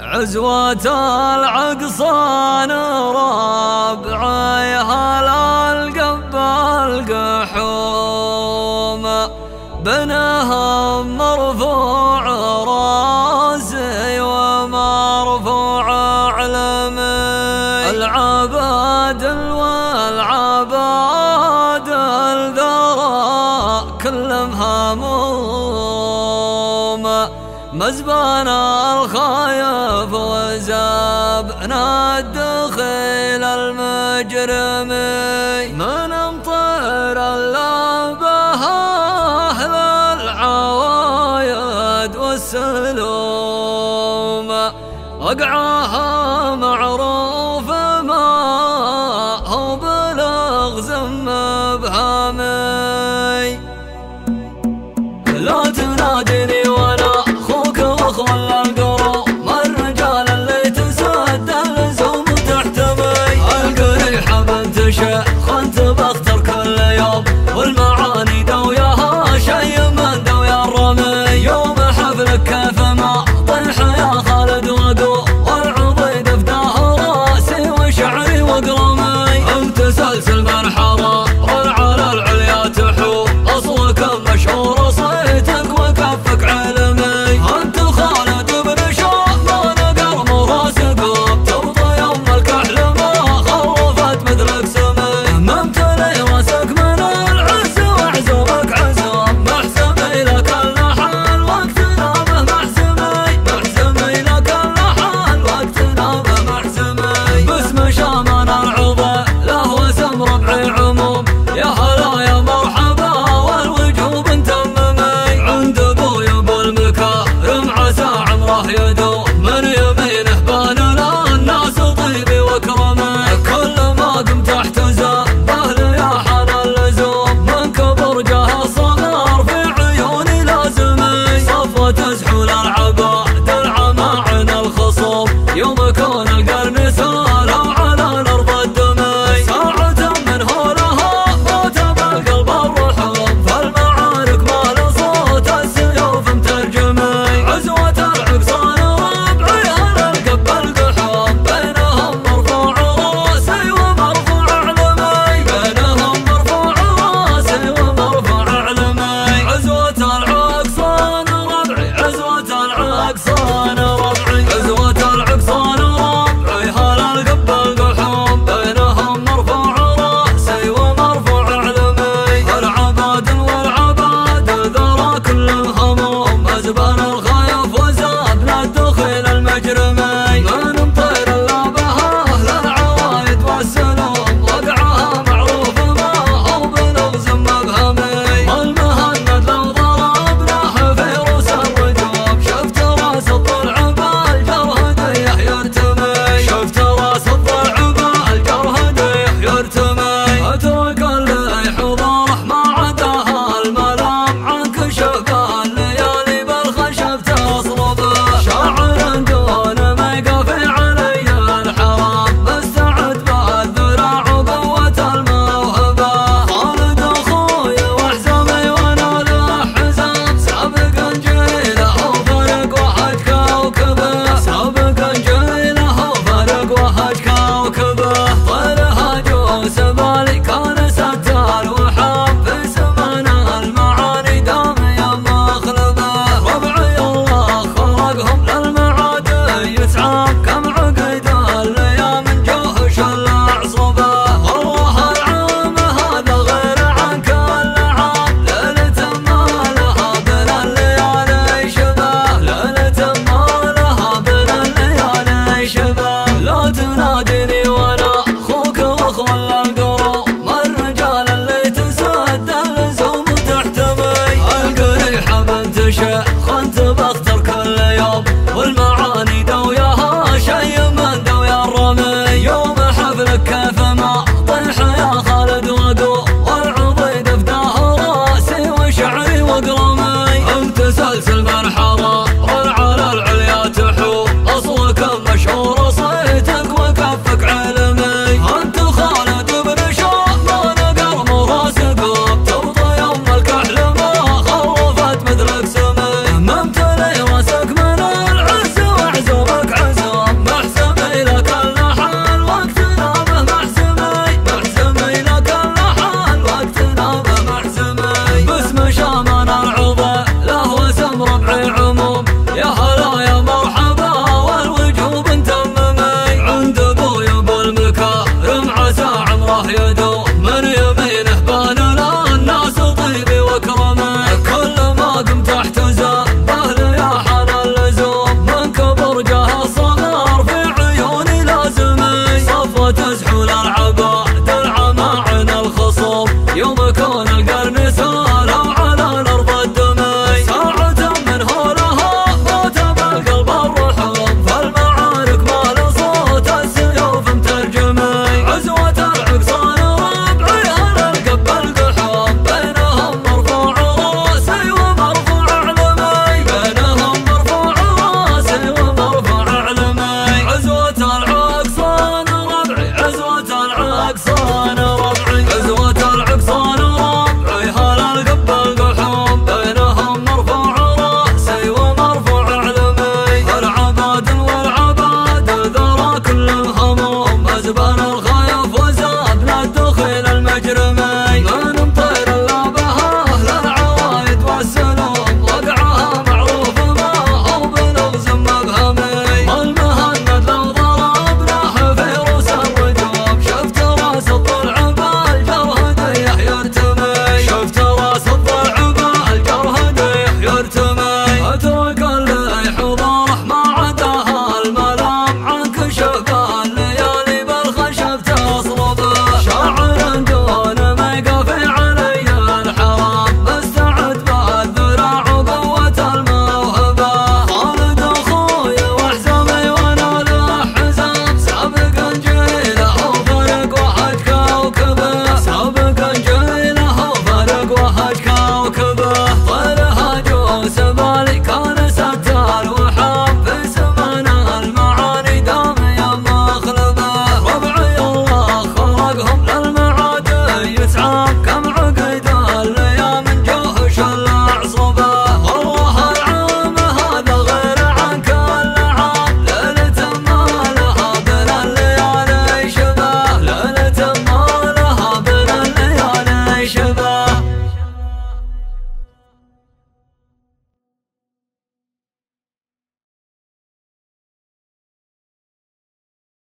عزوة العقصان رابعي هل القب القحوم بناهم مرفوع راسي ومرفوع علمي العباد والعباد الذرى كلهم هموم مزبان الخايف وزابنا الدخيل المجرمي من امطر اللبه أهل العوايد والسلوم وقعها معروف ما هو بلغز مبهمي لا تنادني خنت بختر كل يوم والمعاني دوياها شي من دويا الرمي يوم حفلك كيف ما طيح يا خالد وقو والعضيد فداه راسي وشعري وقرمي انت سلسل مرحبا رل على العليا تحو اصلك مشهور صيتك وكفك علمي انت خالد بن شعبان قرم راسك وبتوطي ام الكحل ما خوفت مثلك عزوة العقصان الهموم يا